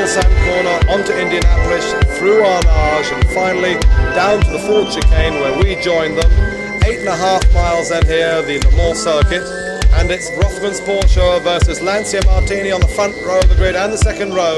Mulsanne Corner onto Indianapolis, through Arnage and finally down to the Ford Chicane where we joined them. 8.5 miles in here, the Le Mans circuit, and it's Rothmans Porsche versus Lancia Martini on the front row of the grid and the second row.